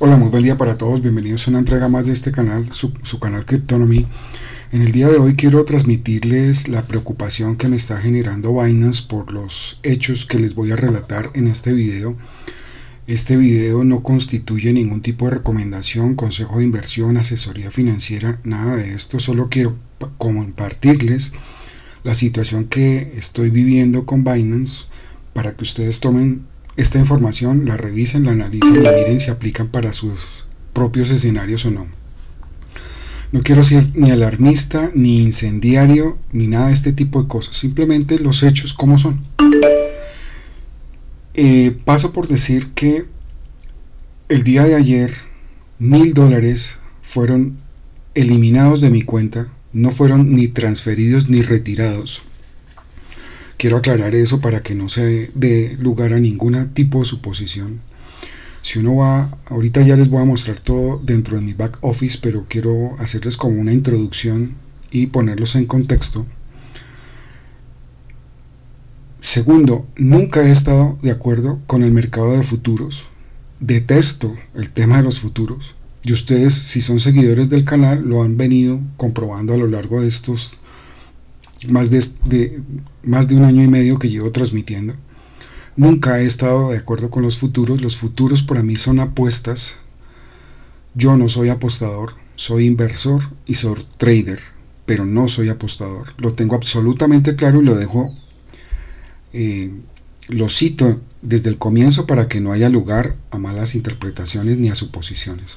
Hola, muy buen día para todos, bienvenidos a una entrega más de este canal, su canal Cryptonomy. En el día de hoy quiero transmitirles la preocupación que me está generando Binance por los hechos que les voy a relatar en este video. Este video no constituye ningún tipo de recomendación, consejo de inversión, asesoría financiera, nada de esto. Solo quiero compartirles la situación que estoy viviendo con Binance para que ustedes tomen esta información, la revisen, la analicen, la miren si aplican para sus propios escenarios o no. No quiero ser ni alarmista, ni incendiario, ni nada de este tipo de cosas. Simplemente los hechos como son. Paso por decir que el día de ayer $1000 fueron eliminados de mi cuenta. No fueron ni transferidos ni retirados. Quiero aclarar eso para que no se dé lugar a ningún tipo de suposición. Si uno va, ahorita ya les voy a mostrar todo dentro de mi back office, pero quiero hacerles como una introducción y ponerlos en contexto. Segundo, nunca he estado de acuerdo con el mercado de futuros. Detesto el tema de los futuros. Y ustedes, si son seguidores del canal, lo han venido comprobando a lo largo de estos más de un año y medio que llevo transmitiendo. Nunca he estado de acuerdo con los futuros. Los futuros para mí son apuestas. Yo no soy apostador, soy inversor y soy trader, pero no soy apostador. Lo tengo absolutamente claro y lo dejo, lo cito desde el comienzo para que no haya lugar a malas interpretaciones ni a suposiciones.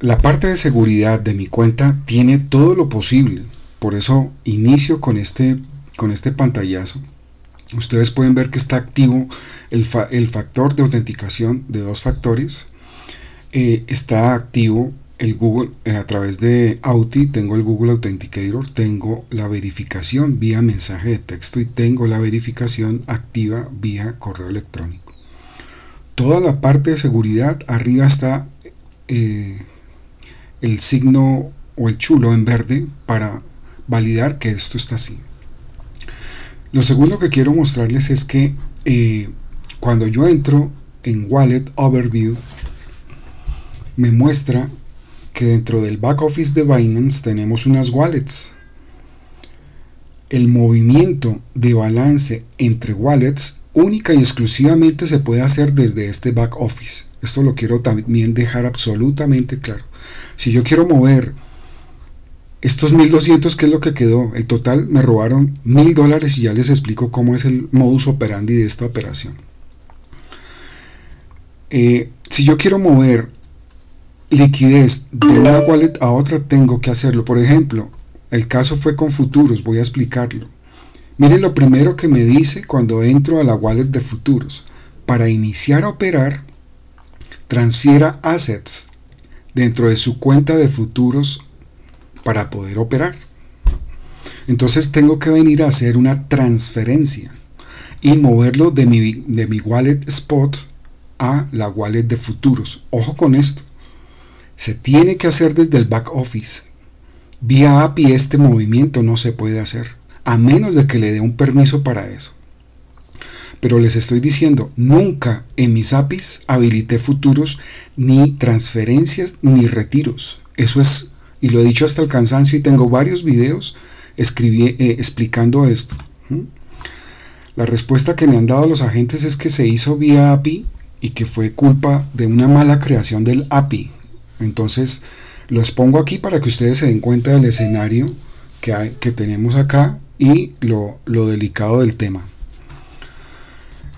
La parte de seguridad de mi cuenta tiene todo lo posible. Por eso inicio con este pantallazo. Ustedes pueden ver que está activo el factor de autenticación de 2 factores. Está activo el Google a través de Authy. Tengo el Google Authenticator, tengo la verificación vía mensaje de texto y tengo la verificación activa vía correo electrónico. Toda la parte de seguridad, arriba está el signo o el chulo en verde para validar que esto está así. Lo segundo que quiero mostrarles es que cuando yo entro en Wallet Overview, me muestra que dentro del back office de Binance tenemos unas wallets. El movimiento de balance entre wallets única y exclusivamente se puede hacer desde este back office. Esto lo quiero también dejar absolutamente claro. Si yo quiero mover estos 1200, que es lo que quedó, el total me robaron $1000 y ya les explico cómo es el modus operandi de esta operación. Si yo quiero mover liquidez de una wallet a otra, tengo que hacerlo. Por ejemplo, el caso fue con futuros, voy a explicarlo. Miren lo primero que me dice cuando entro a la wallet de futuros. Para iniciar a operar, transfiera assets dentro de su cuenta de futuros para poder operar. Entonces tengo que venir a hacer una transferencia y moverlo de mi wallet spot a la wallet de futuros. Ojo con esto, se tiene que hacer desde el back office. Vía API este movimiento no se puede hacer, a menos de que le dé un permiso para eso. Pero les estoy diciendo, nunca en mis APIs habilité futuros, ni transferencias, ni retiros. Eso es, y lo he dicho hasta el cansancio, y tengo varios videos explicando esto. La respuesta que me han dado los agentes es que se hizo vía API y que fue culpa de una mala creación del API. Entonces los pongo aquí para que ustedes se den cuenta del escenario que tenemos acá y lo delicado del tema.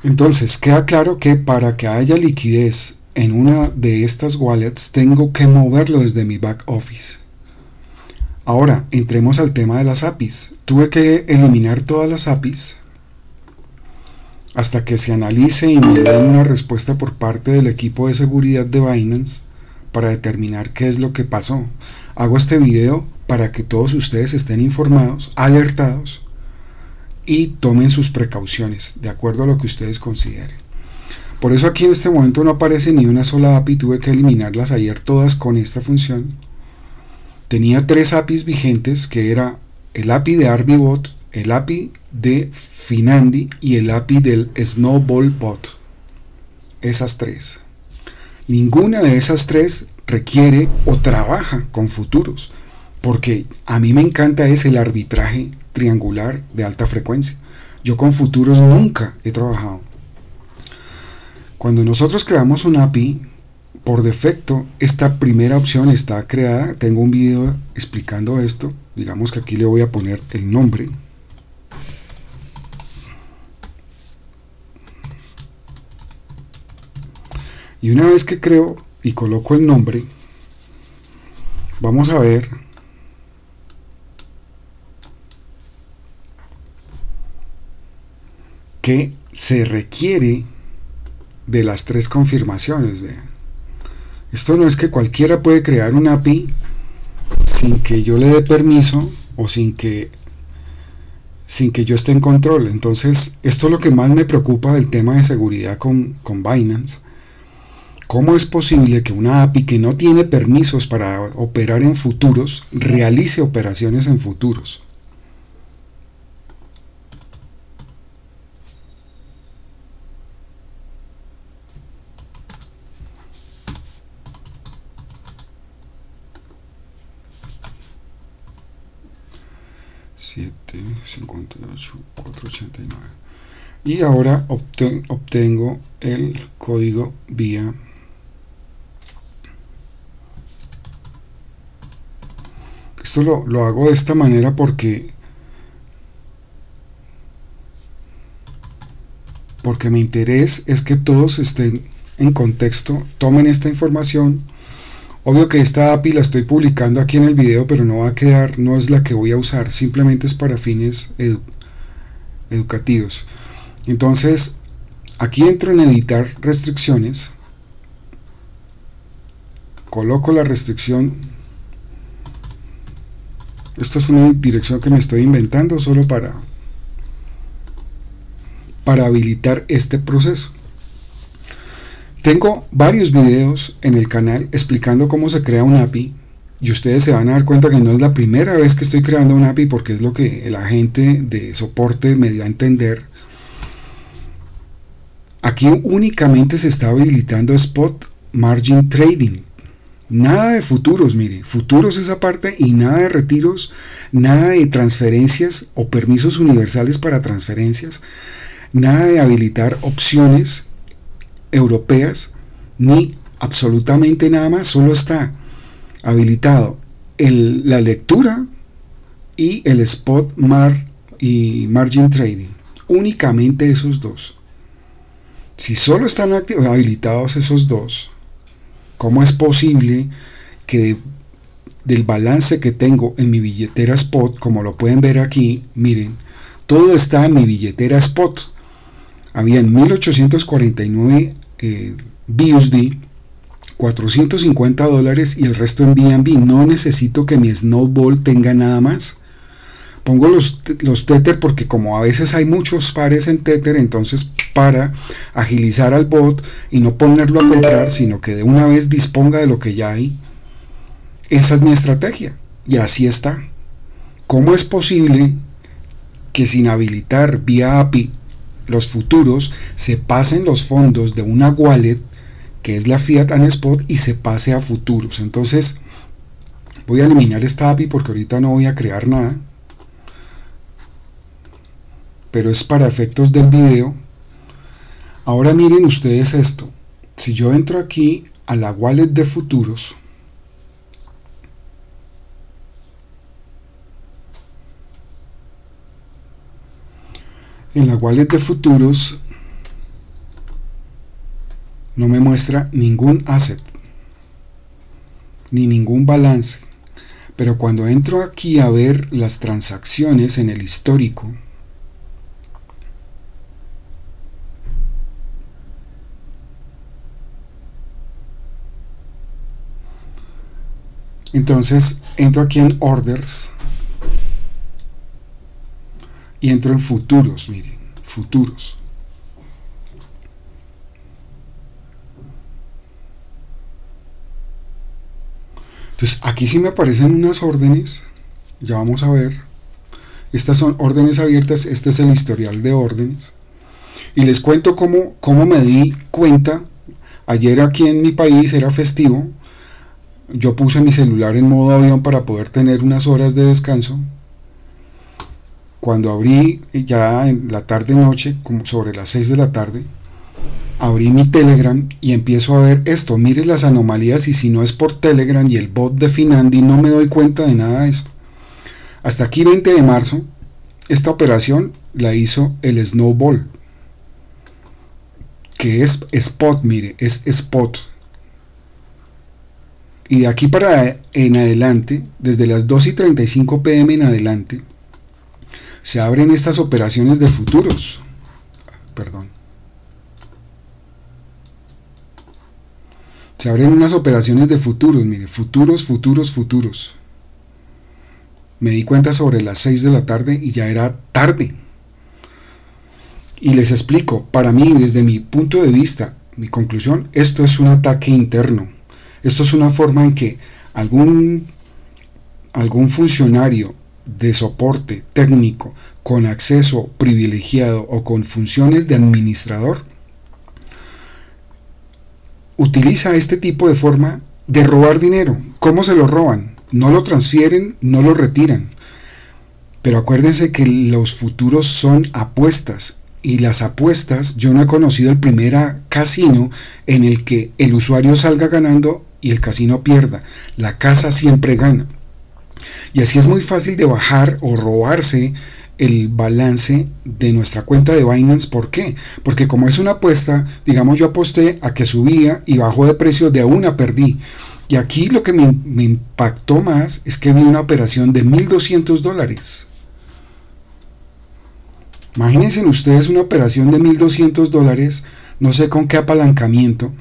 Entonces queda claro que para que haya liquidez en una de estas wallets tengo que moverlo desde mi back office. Ahora, entremos al tema de las APIs. Tuve que eliminar todas las APIs hasta que se analice y me den una respuesta por parte del equipo de seguridad de Binance para determinar qué es lo que pasó. Hago este video para que todos ustedes estén informados, alertados y tomen sus precauciones de acuerdo a lo que ustedes consideren. Por eso aquí en este momento no aparece ni una sola API. Tuve que eliminarlas ayer todas con esta función. Tenía 3 APIs vigentes, que era el API de Arbibot, el API de Finandy y el API del Snowballbot. Esas 3. Ninguna de esas tres requiere o trabaja con futuros, porque a mí me encanta es el arbitraje triangular de alta frecuencia. Yo con futuros nunca he trabajado. Cuando nosotros creamos un API, por defecto, esta primera opción está creada. Tengo un video explicando esto. Digamos que aquí le voy a poner el nombre. Y una vez que creo y coloco el nombre, vamos a ver que se requiere de las tres confirmaciones. Vean, esto no es que cualquiera puede crear un API sin que yo le dé permiso o sin que yo esté en control. Entonces, esto es lo que más me preocupa del tema de seguridad con Binance. ¿Cómo es posible que una API que no tiene permisos para operar en futuros realice operaciones en futuros? Y ahora obtengo el código vía esto. Lo hago de esta manera porque mi interés es que todos estén en contexto, tomen esta información. Obvio que esta API la estoy publicando aquí en el video, pero no va a quedar, no es la que voy a usar, simplemente es para fines educativos. Entonces, aquí entro en editar restricciones, coloco la restricción. Esto es una dirección que me estoy inventando solo para habilitar este proceso. Tengo varios videos en el canal explicando cómo se crea un API, y ustedes se van a dar cuenta que no es la primera vez que estoy creando un API, porque es lo que el agente de soporte me dio a entender. Aquí únicamente se está habilitando Spot Margin Trading. Nada de futuros, mire, futuros esa parte, y nada de retiros, nada de transferencias o permisos universales para transferencias, nada de habilitar opciones europeas, ni absolutamente nada más. Solo está habilitado la lectura y el Spot Margin Trading. Únicamente esos dos. Si solo están habilitados esos dos, ¿cómo es posible que del balance que tengo en mi billetera Spot, como lo pueden ver aquí, miren, todo está en mi billetera Spot? Habían 1849 BUSD, $450 y el resto en BNB. No necesito que mi Snowball tenga nada más. Pongo los Tether porque como a veces hay muchos pares en Tether, entonces para agilizar al bot y no ponerlo a comprar, sino que de una vez disponga de lo que ya hay. Esa es mi estrategia y así está. ¿Cómo es posible que sin habilitar vía API los futuros se pasen los fondos de una wallet que es la Fiat and Spot y se pase a futuros? Entonces voy a eliminar esta API porque ahorita no voy a crear nada, pero es para efectos del video. Ahora miren ustedes esto. Si yo entro aquí a la wallet de futuros, en la wallet de futuros no me muestra ningún asset ni ningún balance, pero cuando entro aquí a ver las transacciones en el histórico, entonces entro aquí en orders y entro en futuros. Miren, futuros. Entonces aquí sí me aparecen unas órdenes, ya vamos a ver. Estas son órdenes abiertas, este es el historial de órdenes, y les cuento cómo me di cuenta Ayer aquí en mi país era festivo, yo puse mi celular en modo avión para poder tener unas horas de descanso. Cuando abrí ya en la tarde noche, como sobre las 6 de la tarde, abrí mi Telegram y empiezo a ver esto, mire las anomalías, y si no es por Telegram y el bot de Finandy no me doy cuenta de nada de esto. Hasta aquí 20 de marzo, esta operación la hizo el Snowball, que es spot, mire, es spot. Y de aquí para en adelante, desde las 2:35 p.m. en adelante, se abren estas operaciones de futuros. Perdón. Se abren unas operaciones de futuros, mire, futuros, futuros, futuros. Me di cuenta sobre las 6 de la tarde y ya era tarde. Y les explico, para mí, desde mi punto de vista, mi conclusión, esto es un ataque interno. Esto es una forma en que algún funcionario de soporte técnico con acceso privilegiado o con funciones de administrador utiliza este tipo de forma de robar dinero. ¿Cómo se lo roban? No lo transfieren, no lo retiran. Pero acuérdense que los futuros son apuestas, y las apuestas, yo no he conocido el primer casino en el que el usuario salga ganando y el casino pierda. La casa siempre gana. Y así es muy fácil de bajar o robarse el balance de nuestra cuenta de Binance. ¿Por qué? Porque como es una apuesta, digamos yo aposté a que subía y bajó de precio, de a una perdí. Y aquí lo que me impactó más es que vi una operación de $1,200. Imagínense ustedes una operación de $1,200, no sé con qué apalancamiento.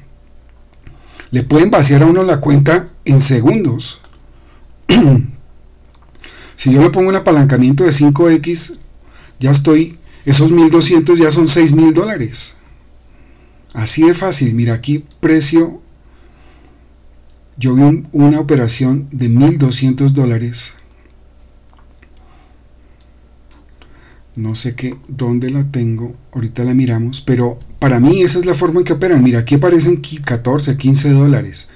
Le pueden vaciar a uno la cuenta en segundos. Si yo le pongo un apalancamiento de 5x, ya estoy, esos 1,200 ya son $6,000. Así de fácil. Mira aquí, precio, yo vi una operación de $1,200. No sé dónde la tengo, ahorita la miramos, pero para mí esa es la forma en que operan. Mira, aquí aparecen $14, $15.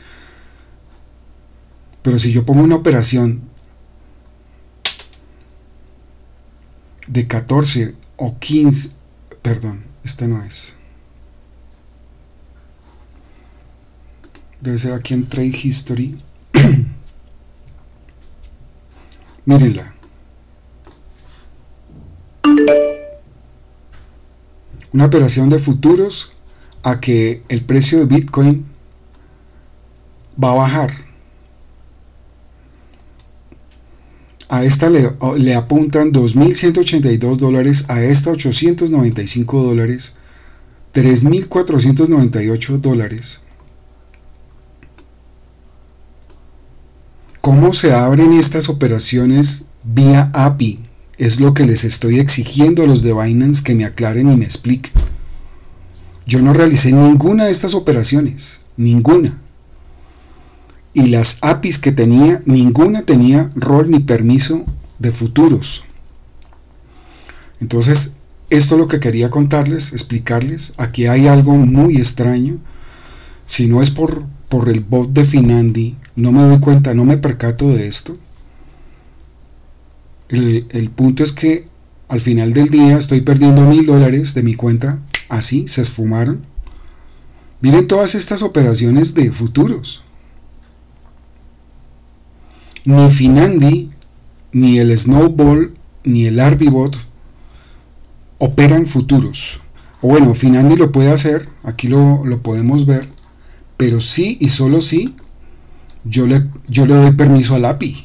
Pero si yo pongo una operación de 14 o 15, perdón, esta no es. Debe ser aquí en Trade History. Mírenla. Una operación de futuros a que el precio de Bitcoin va a bajar. A esta le apuntan $2,182, a esta $895, $3,498. ¿Cómo se abren estas operaciones vía API? Es lo que les estoy exigiendo a los de Binance, que me aclaren y me expliquen. Yo no realicé ninguna de estas operaciones, ninguna. Y las APIs que tenía, ninguna tenía rol ni permiso de futuros. Entonces, esto es lo que quería contarles, explicarles. Aquí hay algo muy extraño. Si no es por el bot de Finandy, no me doy cuenta, no me percato de esto. El punto es que al final del día estoy perdiendo $1,000 de mi cuenta. Así se esfumaron. Miren todas estas operaciones de futuros. Ni Finandy, ni el Snowball, ni el Arbibot operan futuros. O bueno, Finandy lo puede hacer, aquí lo podemos ver, pero sí y solo sí yo le doy permiso al API.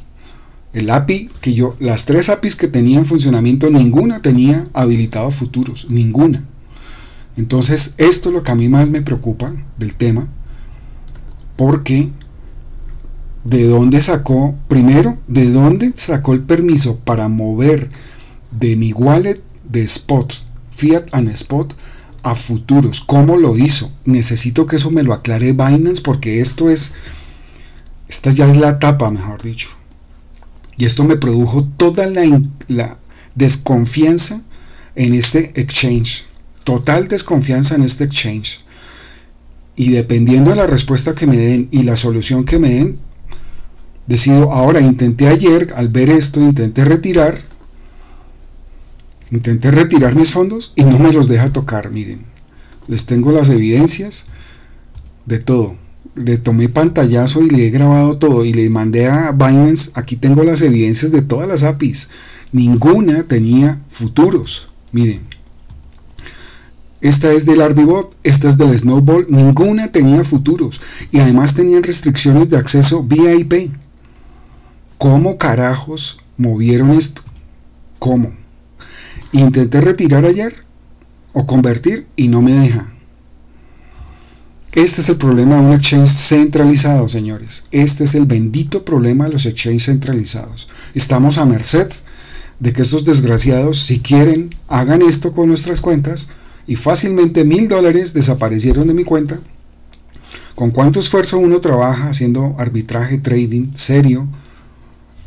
El API que yo, las tres APIs que tenía en funcionamiento, ninguna tenía habilitado futuros, ninguna. Entonces, esto es lo que a mí más me preocupa del tema, porque ¿de dónde sacó? Primero, ¿de dónde sacó el permiso para mover de mi wallet de spot, fiat and spot, a futuros? ¿Cómo lo hizo? Necesito que eso me lo aclare Binance, porque esta ya es la etapa, mejor dicho. Y esto me produjo toda la desconfianza en este exchange. Total desconfianza en este exchange. y dependiendo de la respuesta que me den y la solución que me den, decido. Ahora, intenté ayer, al ver esto, intenté retirar mis fondos y no me los deja tocar. Miren, les tengo las evidencias de todo. Le tomé pantallazo y le he grabado todo y le mandé a Binance. Aquí tengo las evidencias de todas las APIs. Ninguna tenía futuros. Miren, esta es del Arbibot, esta es del Snowball. Ninguna tenía futuros y además tenían restricciones de acceso vía IP. ¿Cómo carajos movieron esto? ¿Cómo? Intenté retirar ayer o convertir y no me deja. Este es el problema de un exchange centralizado, señores. Este es el bendito problema de los exchanges centralizados. Estamos a merced de que estos desgraciados, si quieren, hagan esto con nuestras cuentas, y fácilmente $1000 desaparecieron de mi cuenta. Con cuánto esfuerzo uno trabaja haciendo arbitraje, trading serio,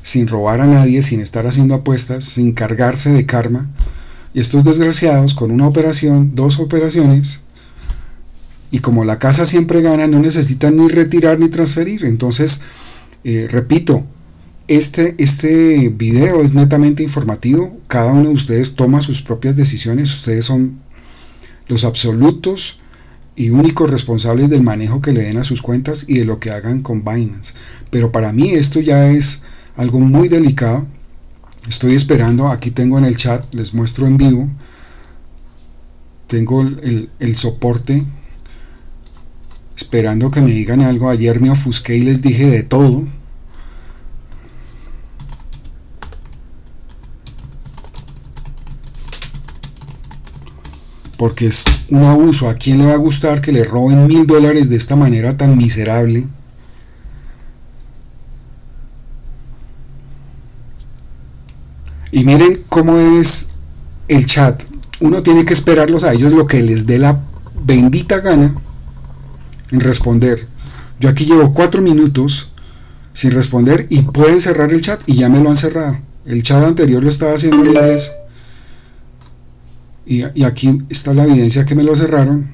sin robar a nadie, sin estar haciendo apuestas, sin cargarse de karma. Y estos desgraciados, con una operación, dos operaciones, y como la casa siempre gana, no necesitan ni retirar ni transferir. Entonces, repito, este video es netamente informativo. Cada uno de ustedes toma sus propias decisiones. Ustedes son los absolutos y únicos responsables del manejo que le den a sus cuentas y de lo que hagan con Binance. Pero para mí esto ya es algo muy delicado. Estoy esperando. Aquí tengo en el chat, les muestro en vivo, tengo el soporte, esperando que me digan algo. Ayer me ofusqué y les dije de todo. Porque es un abuso. ¿A quién le va a gustar que le roben $1000 de esta manera tan miserable? Y miren cómo es el chat. Uno tiene que esperarlos a ellos lo que les dé la bendita gana en responder. Yo aquí llevo 4 minutos sin responder y pueden cerrar el chat y ya me lo han cerrado. El chat anterior lo estaba haciendo en inglés y aquí está la evidencia que me lo cerraron.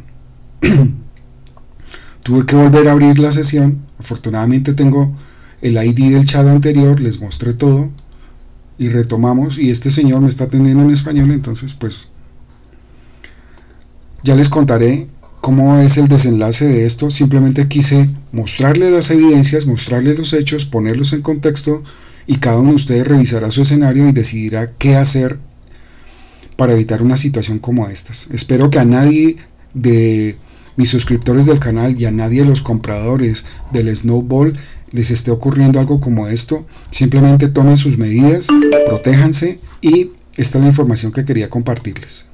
Tuve que volver a abrir la sesión. Afortunadamente tengo el ID del chat anterior, les mostré todo y retomamos, y este señor me está atendiendo en español, entonces pues ya les contaré cómo es el desenlace de esto. Simplemente quise mostrarles las evidencias, mostrarles los hechos, ponerlos en contexto, y cada uno de ustedes revisará su escenario y decidirá qué hacer para evitar una situación como estas. Espero que a nadie de mis suscriptores del canal y a nadie de los compradores del Snowball les esté ocurriendo algo como esto. Simplemente tomen sus medidas, protéjanse, y esta es la información que quería compartirles.